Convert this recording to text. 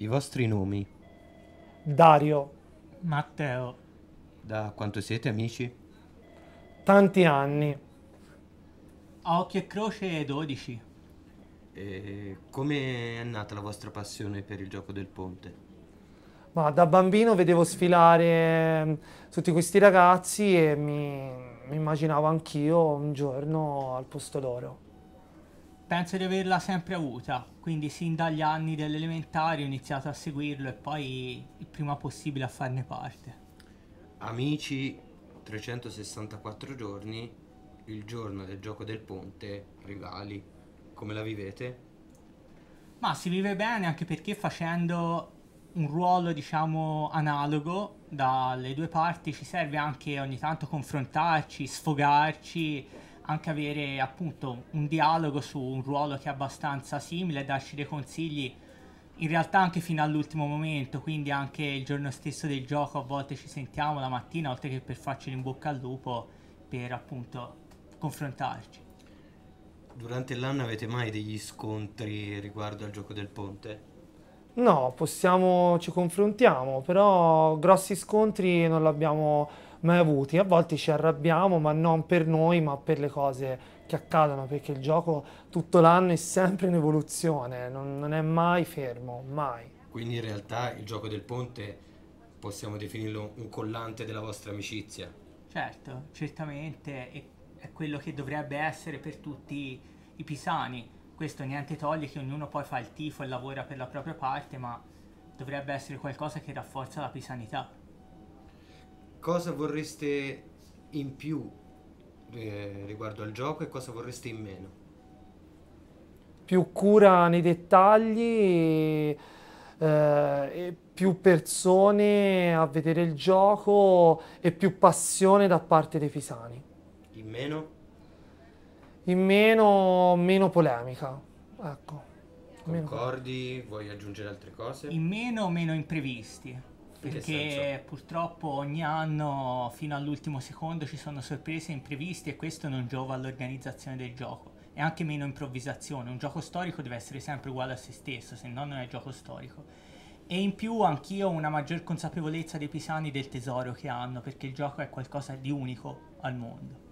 I vostri nomi? Dario. Matteo. Da quanto siete amici? Tanti anni. A occhio e croce 12. E come è nata la vostra passione per il gioco del ponte? Ma da bambino vedevo sfilare tutti questi ragazzi e mi immaginavo anch'io un giorno al posto loro. Penso di averla sempre avuta, quindi sin dagli anni dell'elementare ho iniziato a seguirlo e poi il prima possibile a farne parte. Amici, 364 giorni, il giorno del gioco del ponte, rivali, come la vivete? Ma si vive bene, anche perché facendo un ruolo, diciamo, analogo dalle due parti ci serve anche ogni tanto confrontarci, sfogarci, anche avere appunto un dialogo su un ruolo che è abbastanza simile e darci dei consigli in realtà anche fino all'ultimo momento, quindi anche il giorno stesso del gioco a volte ci sentiamo la mattina, oltre che per farci in bocca al lupo, per appunto confrontarci. Durante l'anno avete mai degli scontri riguardo al gioco del ponte? No, ci confrontiamo, però grossi scontri non li abbiamo mai avuti. A volte ci arrabbiamo, ma non per noi, ma per le cose che accadono, perché il gioco tutto l'anno è sempre in evoluzione, non è mai fermo, mai. Quindi in realtà il gioco del ponte possiamo definirlo un collante della vostra amicizia? Certo, certamente, è quello che dovrebbe essere per tutti i pisani. Questo niente toglie che ognuno poi fa il tifo e lavora per la propria parte, ma dovrebbe essere qualcosa che rafforza la pisanità. Cosa vorreste in più riguardo al gioco e cosa vorreste in meno? Più cura nei dettagli e più persone a vedere il gioco e più passione da parte dei pisani. In meno? In meno polemica, ecco. Concordi? Vuoi aggiungere altre cose? In meno imprevisti, perché purtroppo ogni anno fino all'ultimo secondo ci sono sorprese impreviste e questo non giova all'organizzazione del gioco. E anche meno improvvisazione, un gioco storico deve essere sempre uguale a se stesso, se no non è gioco storico. E in più anch'io ho una maggior consapevolezza dei pisani del tesoro che hanno, perché il gioco è qualcosa di unico al mondo.